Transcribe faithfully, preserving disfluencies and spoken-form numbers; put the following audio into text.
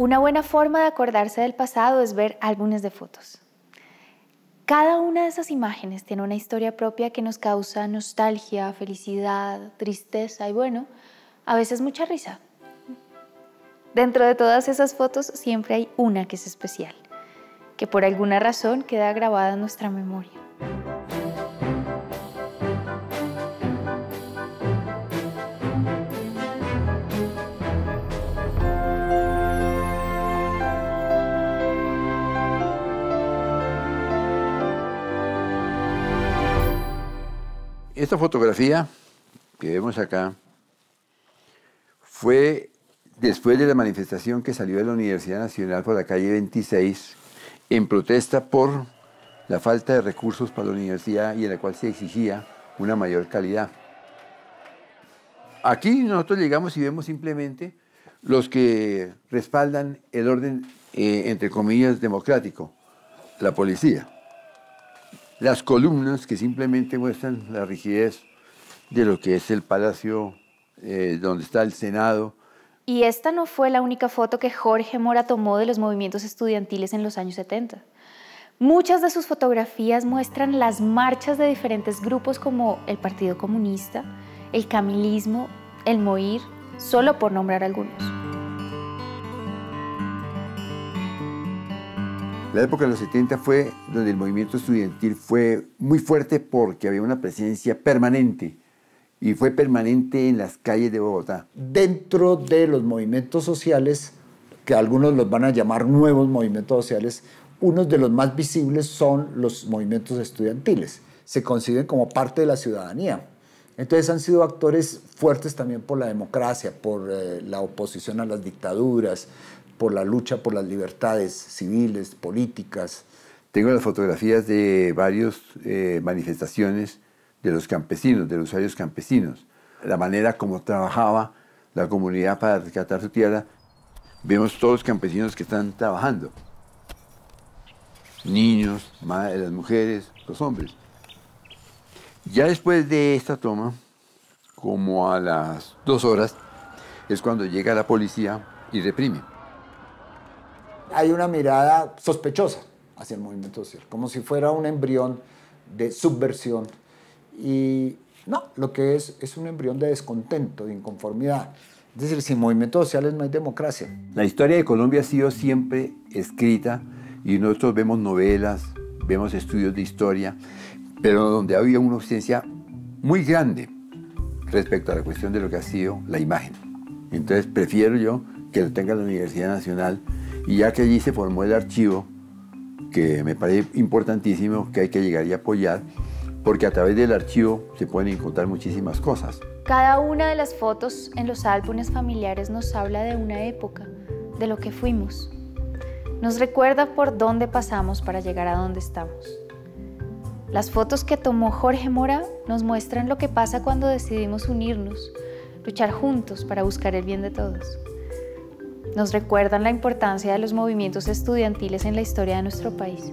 Una buena forma de acordarse del pasado es ver álbumes de fotos. Cada una de esas imágenes tiene una historia propia que nos causa nostalgia, felicidad, tristeza y, bueno, a veces mucha risa. Dentro de todas esas fotos siempre hay una que es especial, que por alguna razón queda grabada en nuestra memoria. Esta fotografía que vemos acá fue después de la manifestación que salió de la Universidad Nacional por la calle veintiséis en protesta por la falta de recursos para la universidad y en la cual se exigía una mayor calidad. Aquí nosotros llegamos y vemos simplemente los que respaldan el orden, eh, entre comillas, democrático, la policía. Las columnas que simplemente muestran la rigidez de lo que es el palacio, eh, donde está el Senado. Y esta no fue la única foto que Jorge Mora tomó de los movimientos estudiantiles en los años setenta. Muchas de sus fotografías muestran las marchas de diferentes grupos como el Partido Comunista, el Camilismo, el Moir, solo por nombrar algunos. La época de los setenta fue donde el movimiento estudiantil fue muy fuerte porque había una presencia permanente y fue permanente en las calles de Bogotá. Dentro de los movimientos sociales, que algunos los van a llamar nuevos movimientos sociales, unos de los más visibles son los movimientos estudiantiles. Se conciben como parte de la ciudadanía. Entonces han sido actores fuertes también por la democracia, por eh, la oposición a las dictaduras, por la lucha por las libertades civiles, políticas. Tengo las fotografías de varias eh, manifestaciones de los campesinos, de los usuarios campesinos. La manera como trabajaba la comunidad para rescatar su tierra. Vemos todos los campesinos que están trabajando. Niños, madres, las mujeres, los hombres. Ya después de esta toma, como a las dos horas, es cuando llega la policía y reprime. Hay una mirada sospechosa hacia el movimiento social, como si fuera un embrión de subversión. Y no, lo que es es un embrión de descontento, de inconformidad. Es decir, sin movimientos sociales no hay democracia. La historia de Colombia ha sido siempre escrita y nosotros vemos novelas, vemos estudios de historia, pero donde había una ausencia muy grande respecto a la cuestión de lo que ha sido la imagen. Entonces prefiero yo que lo tenga la Universidad Nacional. Y ya que allí se formó el archivo, que me parece importantísimo, que hay que llegar y apoyar, porque a través del archivo se pueden encontrar muchísimas cosas. Cada una de las fotos en los álbumes familiares nos habla de una época, de lo que fuimos. Nos recuerda por dónde pasamos para llegar a donde estamos. Las fotos que tomó Jorge Mora nos muestran lo que pasa cuando decidimos unirnos, luchar juntos para buscar el bien de todos. Nos recuerdan la importancia de los movimientos estudiantiles en la historia de nuestro país.